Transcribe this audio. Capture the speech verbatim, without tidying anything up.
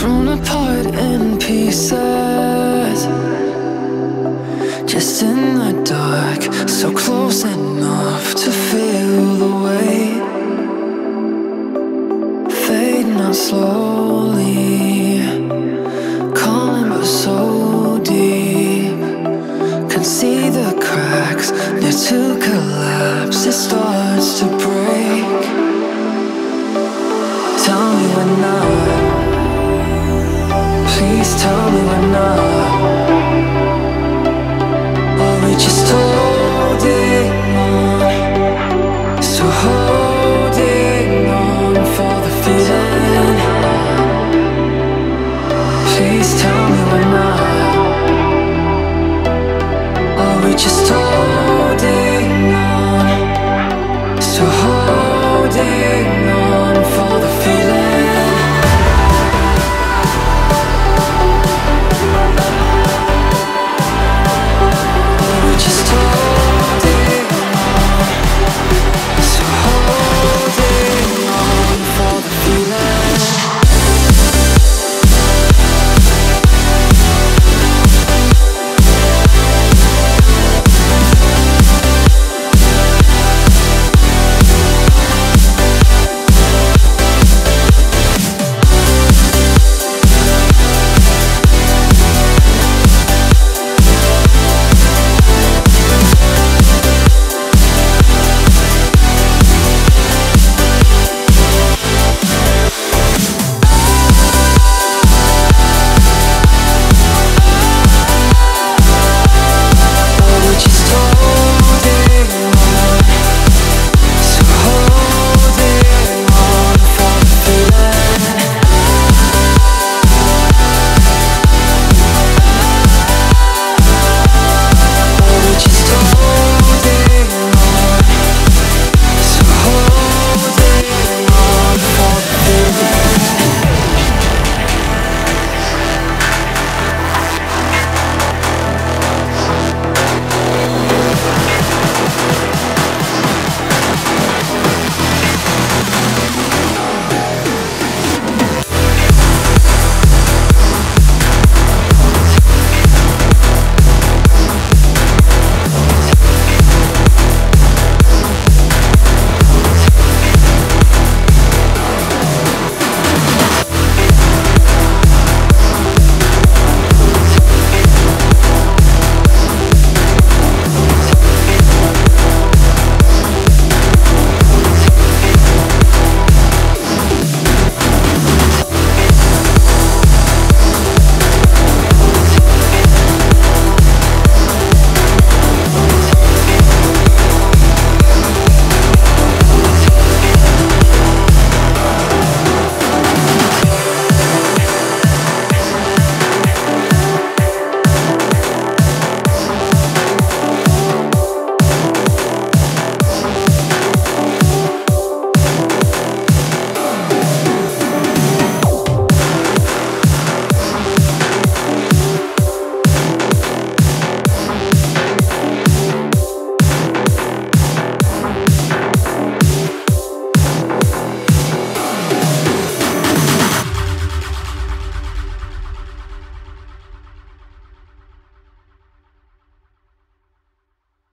thrown apart in pieces, just in the dark, so close enough to feel the weight. Fade now slowly, calling but so deep. Can see the cracks, near to collapse, it starts to break. Tell me when not. Please tell me we're not.